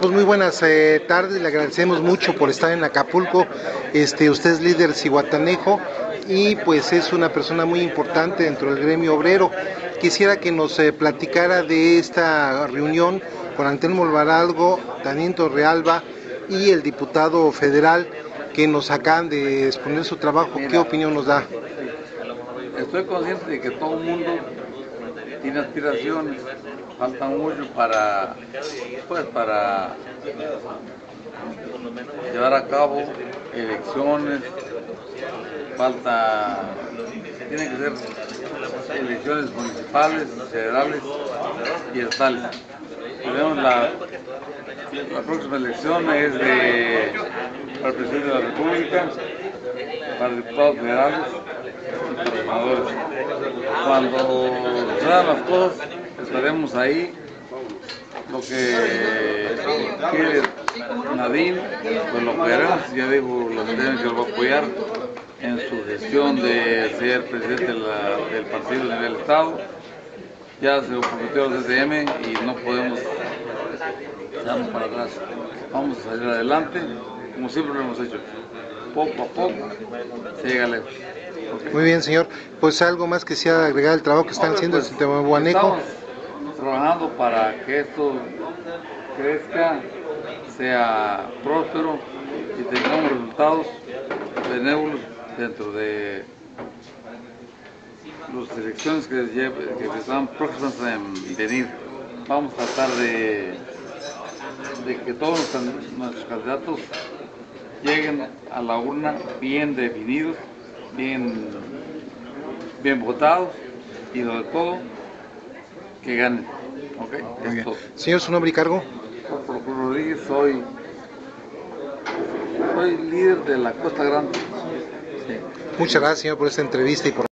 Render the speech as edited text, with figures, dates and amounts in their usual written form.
Pues muy buenas tardes, le agradecemos mucho por estar en Acapulco. Usted es líder cihuatanejo y pues es una persona muy importante dentro del gremio obrero. Quisiera que nos platicara de esta reunión con Antelmo Alvaralgo, Daniel Torrealba y el diputado federal que nos acaban de exponer su trabajo. Mira, ¿qué opinión nos da? Estoy consciente de que todo el mundo tiene aspiraciones, falta mucho para llevar a cabo elecciones, tienen que ser elecciones municipales, federales y estatales. Tenemos la próxima elección es para el presidente de la República, para diputados federales y para senadores. Cuando se dan las cosas, estaremos ahí. Lo que quiere Nadine, pues lo apoyaremos. Ya digo, la CDM que lo va a apoyar en su gestión de ser presidente del partido a nivel Estado. Ya se lo prometió el CDM y no podemos darnos para atrás. Vamos a salir adelante, como siempre lo hemos hecho. Poco a poco se llega lejos. Okay. Muy bien, señor. Pues algo más que sea agregar el trabajo que están haciendo desde Tehuaneco. Estamos trabajando para que esto crezca, sea próspero y tengamos resultados benévolos dentro de las elecciones que están próximas a venir. Vamos a tratar de que todos nuestros candidatos lleguen a la urna bien definidos, bien votados y sobre todo que ganen. ¿Okay? Señor, ¿su nombre y cargo? Procuro Rodríguez, soy líder de la Costa Grande. Sí. Muchas gracias, señor, por esta entrevista y por